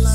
I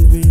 will be